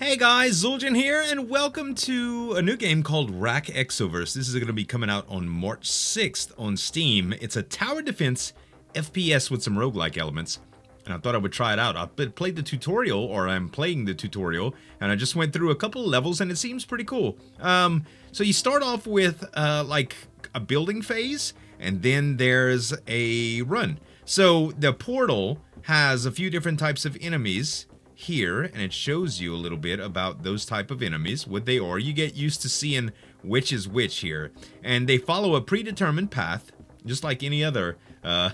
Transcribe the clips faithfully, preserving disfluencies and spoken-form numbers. Hey guys, Zueljin here, and welcome to a new game called Wrack: Exoverse. This is going to be coming out on March sixth on Steam. It's a tower defense F P S with some roguelike elements, and I thought I would try it out. I played the tutorial, or I'm playing the tutorial, and I just went through a couple of levels, and it seems pretty cool. Um, so you start off with, uh, like, a building phase, and then there's a run. So the portal has a few different types of enemies here, and it shows you a little bit about those type of enemies, what they are. You get used to seeing which is which here, and they follow a predetermined path, just like any other uh,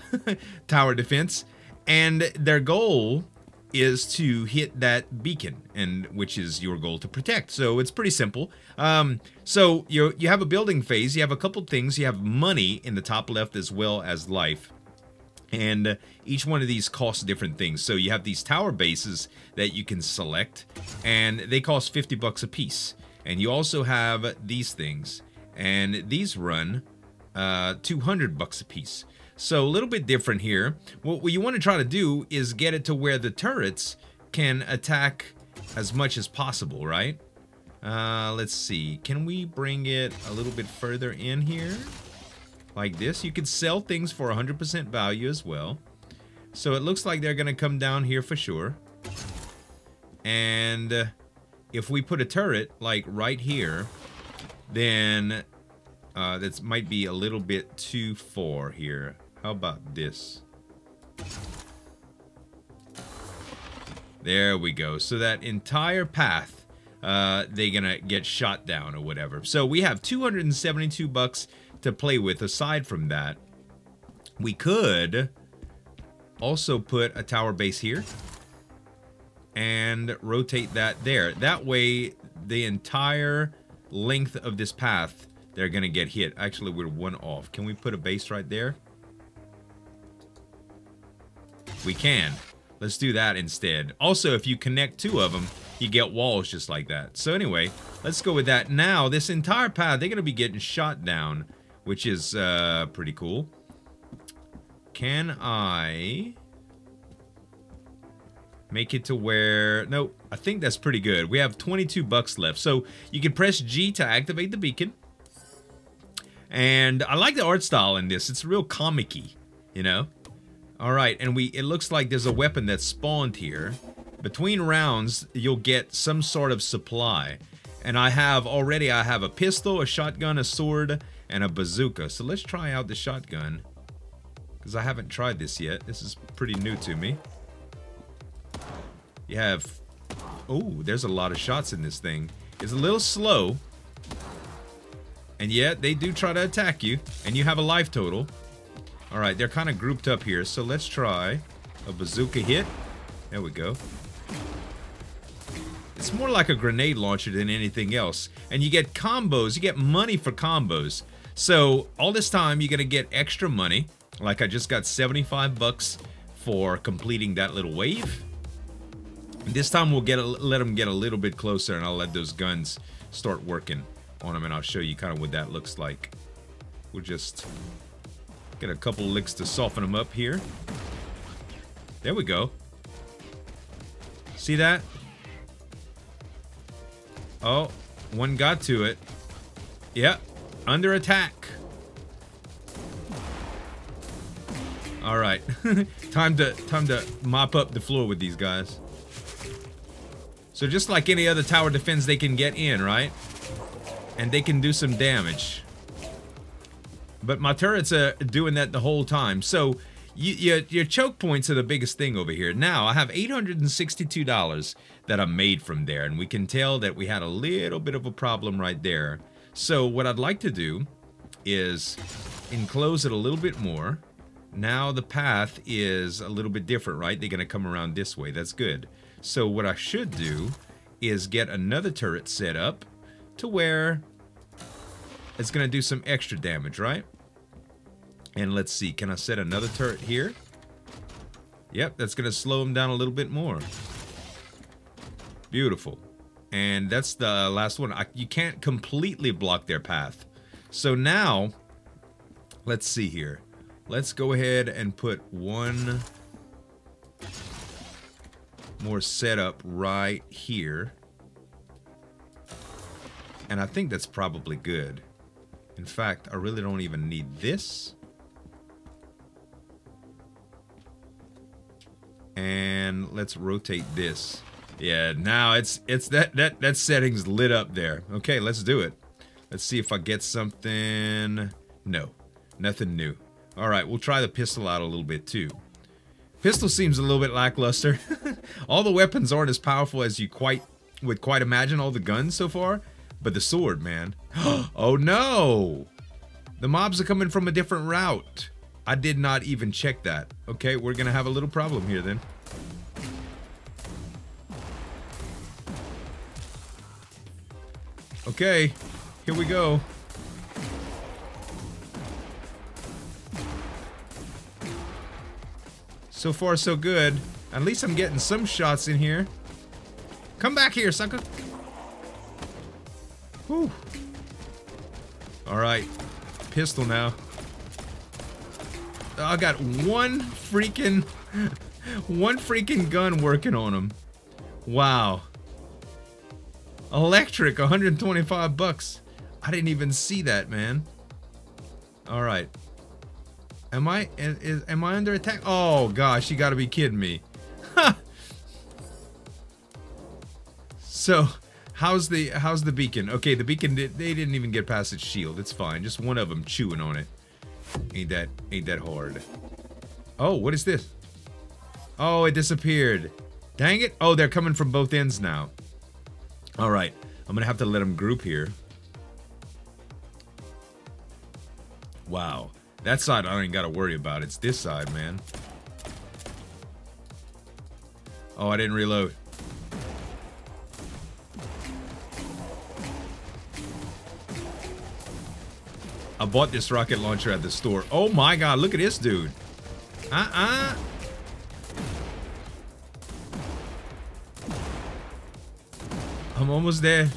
tower defense, and their goal is to hit that beacon, and which is your goal to protect. So it's pretty simple. Um, so you you have a building phase, you have a couple things, you have money in the top left as well as life. And each one of these costs different things. So you have these tower bases that you can select, and they cost fifty bucks a piece. And you also have these things, and these run uh, two hundred bucks a piece. So a little bit different here. What you want to try to do is get it to where the turrets can attack as much as possible, right? Uh, let's see. Can we bring it a little bit further in here? Like this. You could sell things for one hundred percent value as well. So it looks like they're going to come down here for sure. And uh, if we put a turret like right here, then uh, that might be a little bit too far here. How about this? There we go. So that entire path, uh, they're going to get shot down or whatever. So we have two hundred seventy-two bucks to play with. Aside from that, we could also put a tower base here and rotate that there. That way, the entire length of this path, they're gonna get hit. Actually, we're one off. Can we put a base right there? We can. Let's do that instead. Also, if you connect two of them, you get walls just like that. So anyway, let's go with that. Now, this entire path, they're gonna be getting shot down, which is uh, pretty cool. Can I make it to where... No, I think that's pretty good. We have twenty-two bucks left. So you can press G to activate the beacon. And I like the art style in this. It's real comic-y, you know? All right, and we it looks like there's a weapon that's spawned here. Between rounds, you'll get some sort of supply. And I have already, I have a pistol, a shotgun, a sword, and a bazooka. So let's try out the shotgun, because I haven't tried this yet. This is pretty new to me. You have... Oh, there's a lot of shots in this thing. It's a little slow. And yet, they do try to attack you. And you have a life total. Alright, they're kind of grouped up here. So let's try a bazooka hit. There we go. It's more like a grenade launcher than anything else. And you get combos. You get money for combos. So all this time you're going to get extra money. Like I just got seventy-five bucks for completing that little wave. And this time we'll get a, let them get a little bit closer, and I'll let those guns start working on them. And I'll show you kind of what that looks like. We'll just get a couple licks to soften them up here. There we go. See that? Oh, one got to it. Yep, under attack. All right, time to time to mop up the floor with these guys. So just like any other tower defense, they can get in, right? And they can do some damage. But my turrets are doing that the whole time. So you, your, your choke points are the biggest thing over here. Now, I have eight hundred sixty-two dollars that I made from there, and we can tell that we had a little bit of a problem right there. So what I'd like to do is enclose it a little bit more. Now the path is a little bit different, right? They're going to come around this way. That's good. So what I should do is get another turret set up to where it's going to do some extra damage, right? And let's see, can I set another turret here? Yep, that's going to slow them down a little bit more. Beautiful. And that's the last one. I, you can't completely block their path. So now, let's see here. Let's go ahead and put one more setup right here. And I think that's probably good. In fact, I really don't even need this. And let's rotate this. Yeah, now it's it's that that that setting's lit up there. Okay, let's do it. Let's see if I get something. No, nothing new. All right, we'll try the pistol out a little bit too. Pistol seems a little bit lackluster. All the weapons aren't as powerful as you quite would quite imagine. All the guns so far, but the sword, man. Oh no! The mobs are coming from a different route. I did not even check that. Okay, we're gonna have a little problem here then. Okay, here we go. So far, so good. At least I'm getting some shots in here. Come back here, sucker. Whew. All right, pistol now. I got one freaking, one freaking gun working on him. Wow. Electric, one hundred twenty-five bucks. I didn't even see that, man. All right. Am I, is, am I under attack? Oh gosh, you gotta be kidding me. So, how's the, how's the beacon? Okay, the beacon, they didn't even get past its shield. It's fine, just one of them chewing on it. Ain't that, ain't that hard. Oh, what is this? Oh, it disappeared. Dang it. Oh, they're coming from both ends now. All right. I'm going to have to let them group here. Wow. That side I ain't got to worry about. It's this side, man. Oh, I didn't reload. I bought this rocket launcher at the store. Oh my god, look at this dude. Uh-uh. I'm almost there.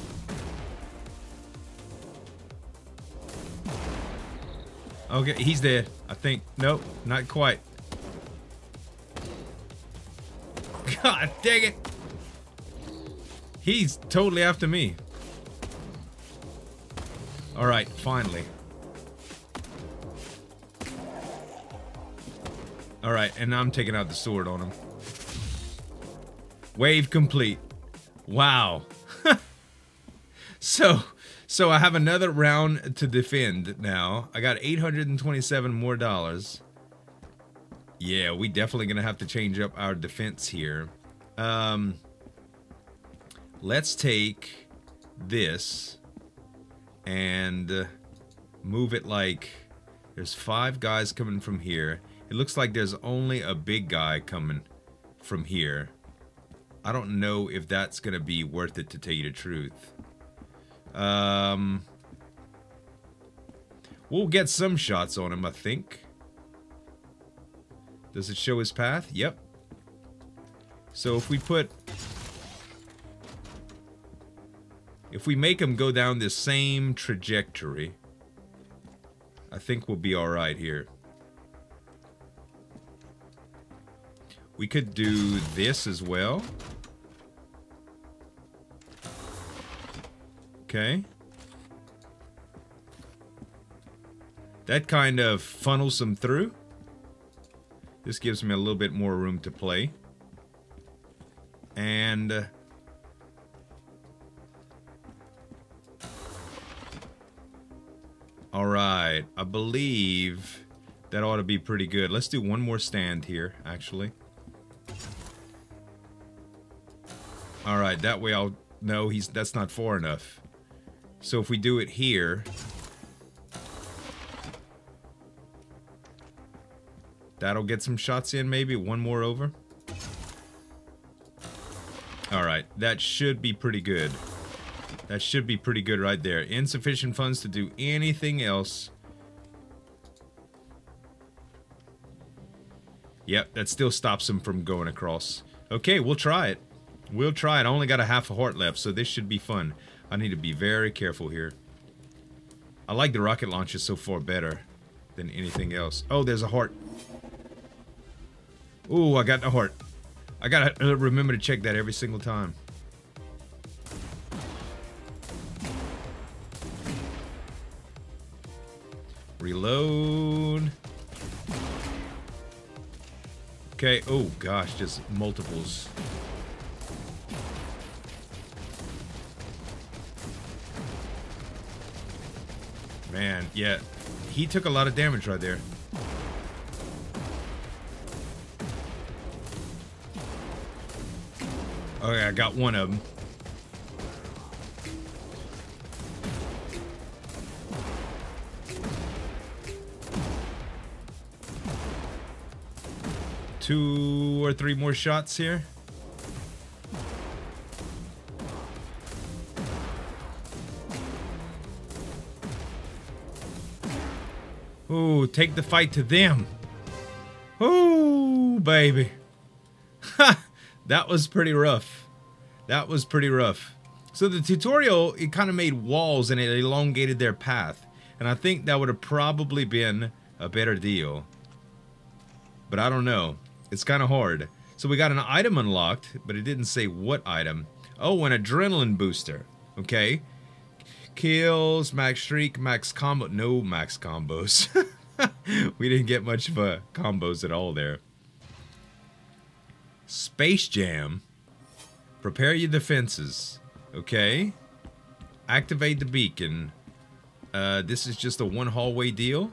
Okay, he's dead, I think. Nope, not quite. God dang it. He's totally after me. Alright, finally. All right, and now I'm taking out the sword on him. Wave complete. Wow. so, so I have another round to defend now. I got eight hundred twenty-seven more dollars. Yeah, we definitely gonna have to change up our defense here. Um, let's take this and move it like there's five guys coming from here. It looks like there's only a big guy coming from here. I don't know if that's going to be worth it, to tell you the truth. Um, we'll get some shots on him, I think. Does it show his path? Yep. So if we put... If we make him go down this same trajectory, I think we'll be alright here. We could do this as well. Okay. That kind of funnels them through. This gives me a little bit more room to play. And... Uh, Alright, I believe that ought to be pretty good. Let's do one more stand here, actually. Alright, that way I'll... No, he's, that's not far enough. So if we do it here... That'll get some shots in, maybe? One more over? Alright, that should be pretty good. That should be pretty good right there. Insufficient funds to do anything else. Yep, that still stops him from going across. Okay, we'll try it. We'll try it. I only got a half a heart left, so this should be fun. I need to be very careful here. I like the rocket launcher so far better than anything else. Oh, there's a heart. Ooh, I got a heart. I gotta remember to check that every single time. Reload. Okay. Oh, gosh. Just multiples. Man, yeah. He took a lot of damage right there. Okay, I got one of them. Two or three more shots here. Ooh, take the fight to them. Ooh, baby. Ha! That was pretty rough. That was pretty rough. So the tutorial, it kind of made walls and it elongated their path. And I think that would have probably been a better deal. But I don't know. It's kind of hard. So we got an item unlocked, but it didn't say what item. Oh, an adrenaline booster. Okay. Kills, max streak, max combo. No max combos. We didn't get much of a combos at all there. Space Jam. Prepare your defenses. Okay. Activate the beacon. Uh, this is just a one hallway deal.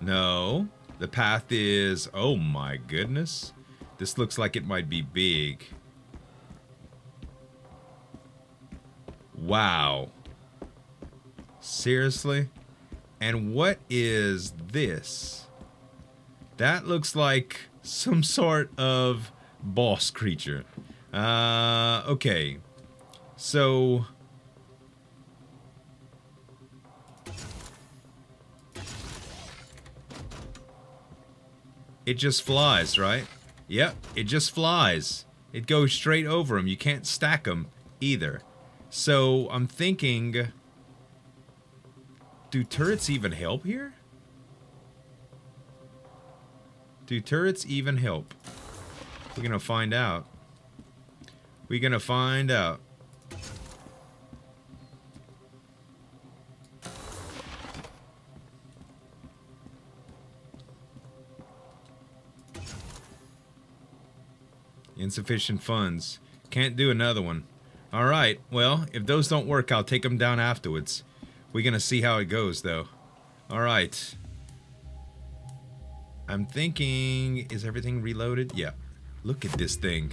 No. The path is... Oh my goodness. This looks like it might be big. Wow. Seriously? And what is this? That looks like... some sort of boss creature. Uh, okay. So. It just flies, right? Yep, it just flies. It goes straight over them. You can't stack them either. So I'm thinking, do turrets even help here? Do turrets even help? We're gonna find out. We're gonna find out. Insufficient funds. Can't do another one. Alright, well, if those don't work, I'll take them down afterwards. We're gonna see how it goes, though. Alright. I'm thinking, is everything reloaded? Yeah. Look at this thing.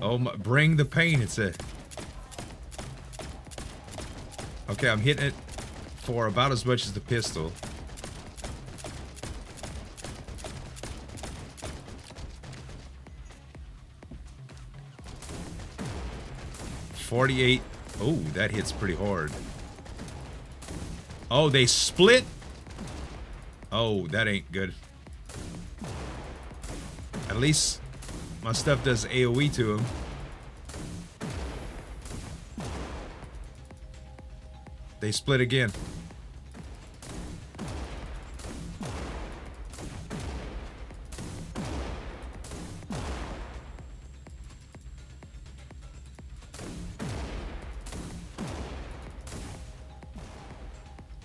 Oh my, bring the pain, it's a... Okay, I'm hitting it for about as much as the pistol. forty-eight, oh, that hits pretty hard. Oh, they split? Oh, that ain't good. At least my stuff does AoE to him. They split again.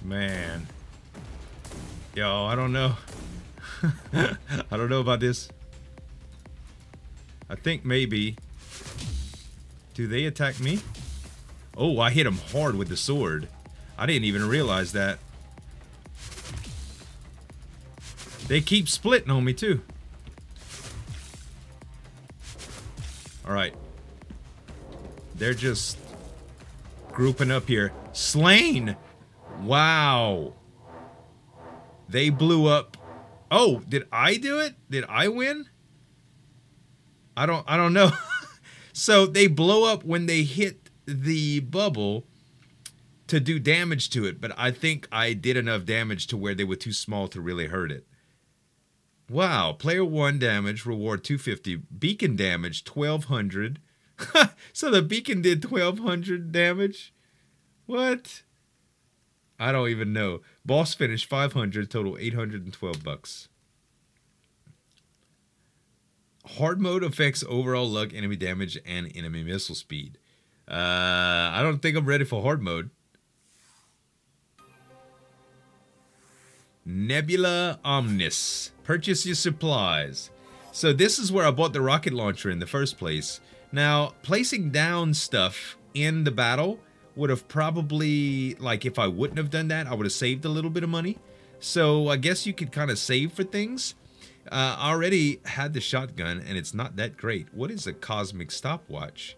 Man. Yo, I don't know. I don't know about this. I think maybe. Do they attack me? Oh, I hit him hard with the sword. I didn't even realize that. They keep splitting on me too. Alright. They're just grouping up here. Slain! Wow. They blew up. Oh, did I do it? Did I win? I don't I don't know. So they blow up when they hit the bubble to do damage to it, but I think I did enough damage to where they were too small to really hurt it. Wow, player one damage, reward two fifty, beacon damage twelve hundred. So the beacon did twelve hundred damage? What? I don't even know. Boss finish five hundred, total eight hundred twelve bucks. Hard mode affects overall luck, enemy damage, and enemy missile speed. Uh, I don't think I'm ready for hard mode. Nebula Omnis. Purchase your supplies. So this is where I bought the rocket launcher in the first place. Now, placing down stuff in the battle would have probably, like, if I wouldn't have done that, I would have saved a little bit of money. So I guess you could kind of save for things. Uh, I already had the shotgun, and it's not that great. What is a cosmic stopwatch?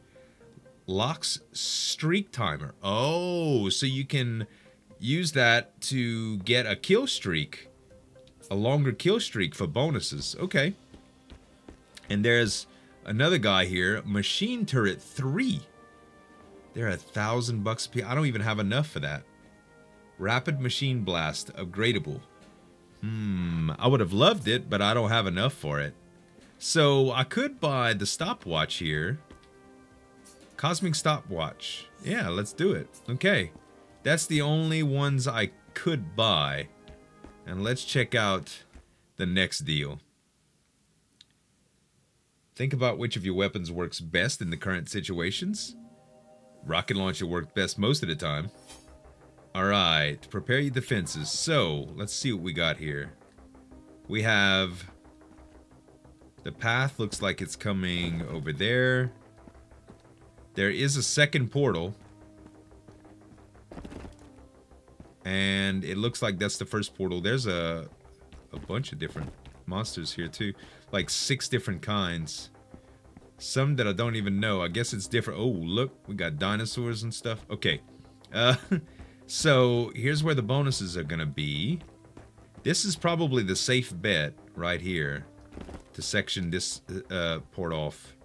Locks streak timer. Oh, so you can use that to get a kill streak, a longer kill streak for bonuses. Okay. And there's another guy here, machine turret three. They're a thousand bucks a piece. I don't even have enough for that. Rapid machine blast, upgradable. Hmm, I would have loved it, but I don't have enough for it. So I could buy the stopwatch here. Cosmic stopwatch. Yeah, let's do it. Okay. That's the only ones I could buy. And let's check out the next deal. Think about which of your weapons works best in the current situations. Rocket launcher worked best most of the time. Alright, prepare your defenses. So, let's see what we got here. We have... The path looks like it's coming over there. There is a second portal. And it looks like that's the first portal. There's a, a bunch of different monsters here too. Like six different kinds. Some that I don't even know. I guess it's different. Oh, look. We got dinosaurs and stuff. Okay. Uh... So, here's where the bonuses are going to be. This is probably the safe bet right here to section this uh, port off.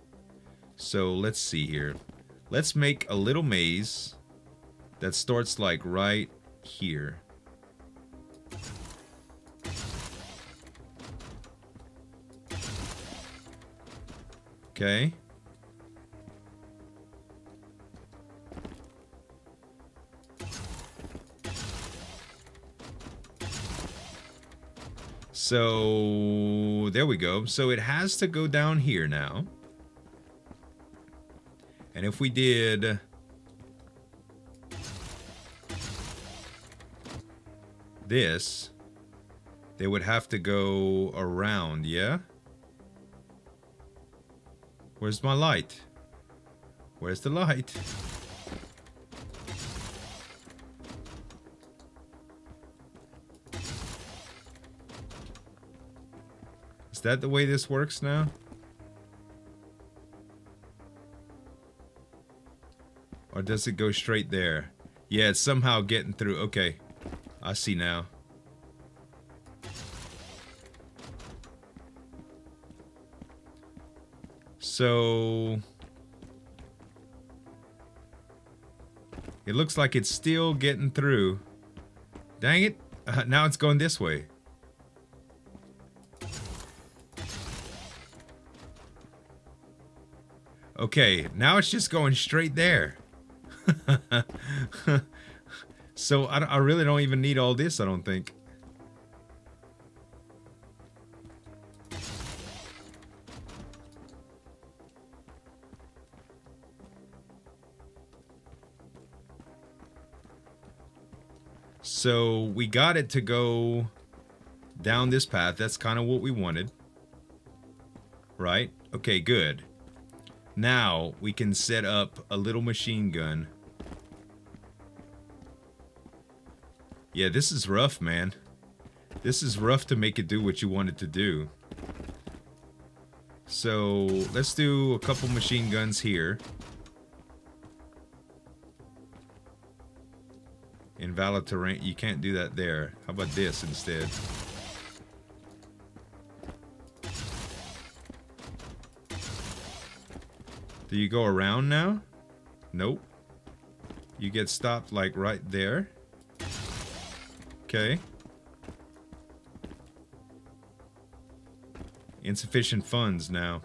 So, let's see here. Let's make a little maze that starts like right here. Okay. So, there we go. So, it has to go down here now. And if we did... this, they would have to go around, yeah? Where's my light? Where's the light? Is that the way this works now? Or does it go straight there? Yeah, it's somehow getting through. Okay, I see now. So... it looks like it's still getting through. Dang it! Uh, now it's going this way. Okay, now it's just going straight there. So I, I really don't even need all this, I don't think. So we got it to go down this path. That's kind of what we wanted. Right? Okay, good. Now, we can set up a little machine gun. Yeah, this is rough, man. This is rough to make it do what you want it to do. So, let's do a couple machine guns here. Invalid terrain. You can't do that there. How about this instead? Do you go around now? Nope. You get stopped like right there. Okay. Insufficient funds now.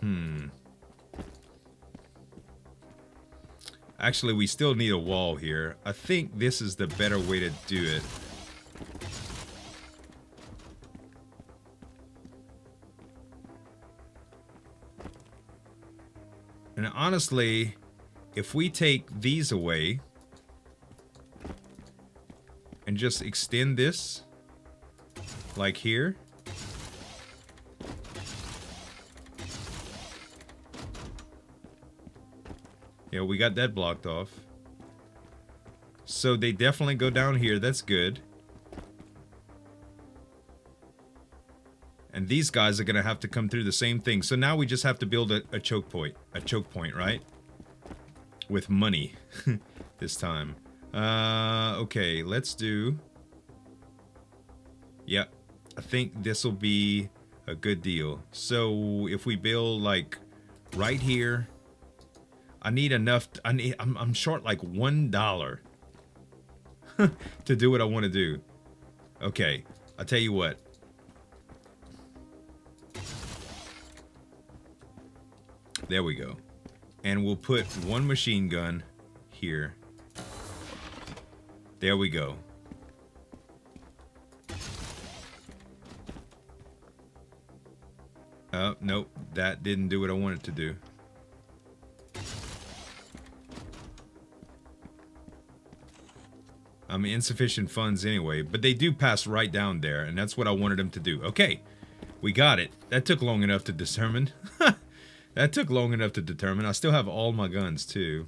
Hmm. Actually, we still need a wall here. I think this is the better way to do it. And honestly, if we take these away and just extend this like here, yeah, we got that blocked off. So they definitely go down here. That's good. And these guys are going to have to come through the same thing. So now we just have to build a, a choke point. A choke point, right? With money. This time. Uh, okay, let's do... Yeah, I think this will be a good deal. So if we build, like, right here... I need enough... I need, I'm, I'm short, like, one dollar to do what I want to do. Okay, I'll tell you what. There we go. And we'll put one machine gun here. There we go. Oh, nope. That didn't do what I wanted to do. I'm insufficient funds anyway, but they do pass right down there, and that's what I wanted them to do. Okay, we got it. That took long enough to determine. That took long enough to determine. I still have all my guns, too.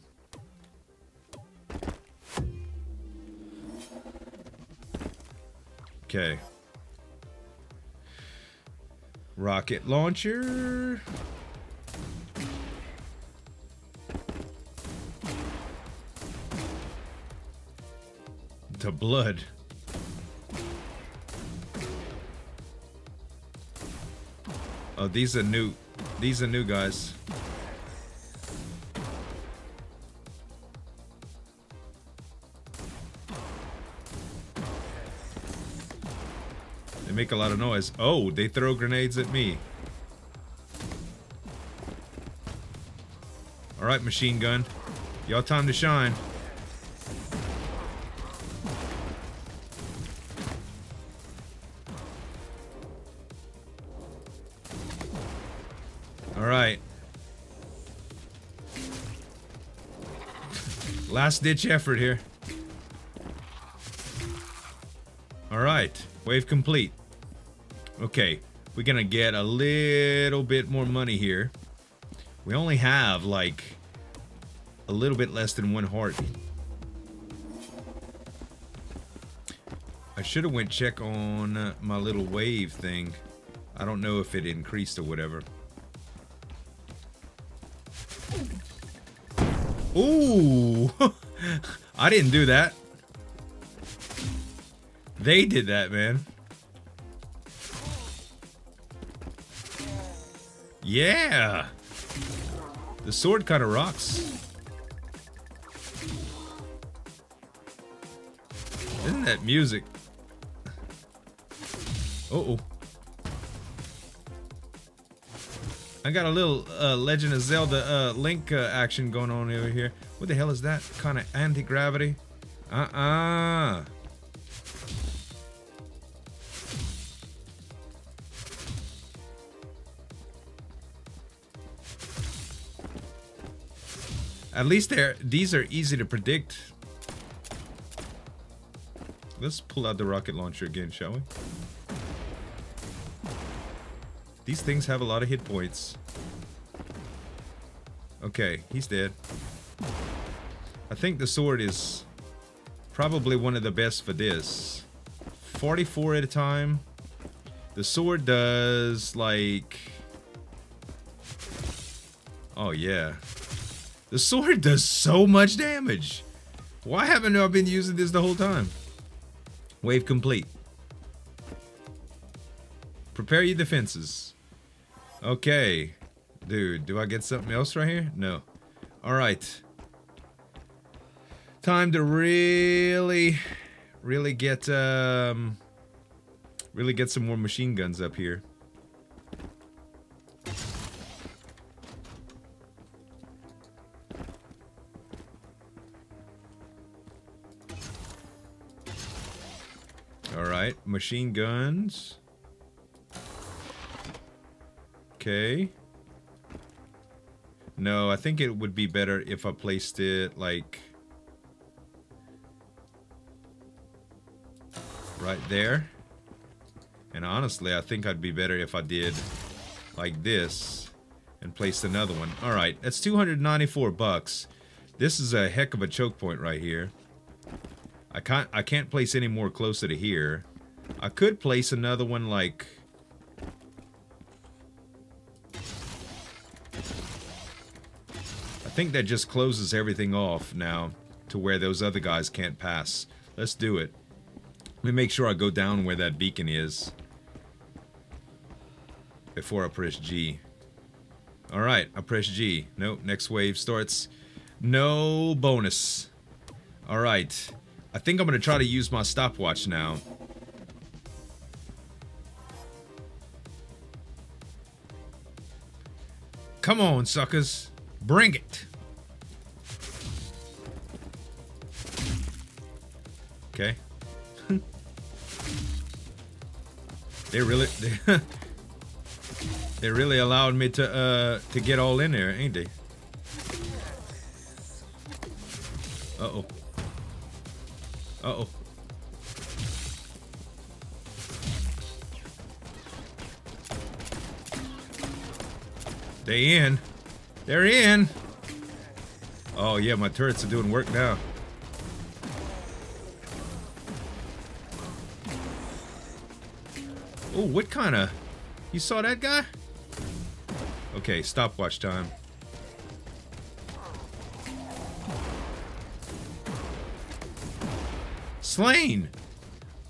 Okay. Rocket launcher. The blood. Oh, these are new... These are new guys. They make a lot of noise. Oh, they throw grenades at me. Alright, machine gun. Y'all time to shine. Last ditch effort here. Alright, wave complete. Okay, we're gonna get a little bit more money here. We only have like a little bit less than one heart. I should have went check on my little wave thing. I don't know if it increased or whatever. Ooh, I didn't do that. They did that, man. Yeah. The sword kind of rocks. Isn't that music? Uh-oh. I got a little uh, Legend of Zelda uh, Link uh, action going on over here. What the hell is that? Kind of anti-gravity? Uh-uh. At least they're, these are easy to predict. Let's pull out the rocket launcher again, shall we? These things have a lot of hit points. Okay, he's dead. I think the sword is probably one of the best for this. forty-four at a time. The sword does like... Oh yeah. The sword does so much damage. Why haven't I been using this the whole time? Wave complete. Prepare your defenses. Okay, dude, do I get something else right here? No. All right. Time to really, really get, um, really get some more machine guns up here. All right, machine guns. Okay. No, I think it would be better if I placed it like right there. And honestly, I think I'd be better if I did like this and placed another one. All right, that's two hundred ninety-four bucks. This is a heck of a choke point right here. I can't I can't place any more closer to here. I could place another one like I think that just closes everything off now to where those other guys can't pass. Let's do it. Let me make sure I go down where that beacon is before I press G. Alright, I press G. Nope, next wave starts. No bonus. Alright. I think I'm going to try to use my stopwatch now. Come on, suckers. Bring it. Okay. They really... They They really allowed me to uh to get all in there, ain't they? Uh-oh. Uh-oh. They in. They're in. Oh yeah, my turrets are doing work now. Oh, what kind of... You saw that guy? Okay, stopwatch time. Slain!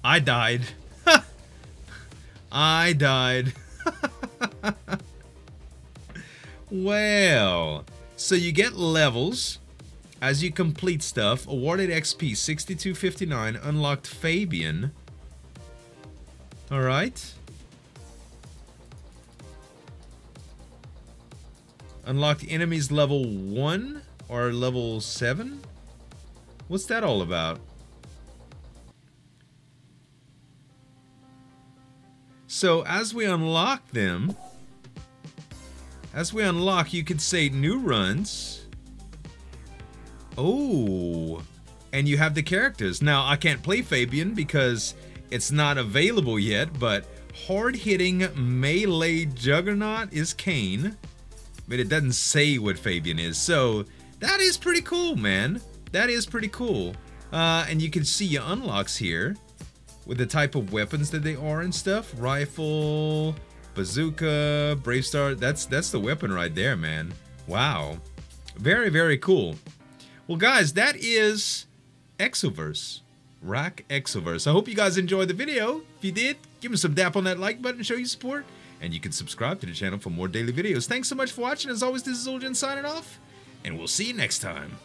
I died. I died. Well, so you get levels as you complete stuff. Awarded X P sixty-two fifty-nine, unlocked Fabian. All right. Unlocked enemies level one or level seven? What's that all about? So as we unlock them, as we unlock, you can say new runs. Oh, and you have the characters. Now I can't play Fabian because it's not available yet, but hard-hitting melee juggernaut is Kane. But it doesn't say what Fabian is, so that is pretty cool, man. That is pretty cool. Uh, and you can see your unlocks here with the type of weapons that they are and stuff. Rifle, bazooka, Bravestar. That's that's the weapon right there, man. Wow. Very, very cool. Well, guys, that is Exoverse. Wrack Exoverse. I hope you guys enjoyed the video. If you did, give me some dap on that like button and show your support. And you can subscribe to the channel for more daily videos. Thanks so much for watching. As always, this is Zueljin signing off, and we'll see you next time.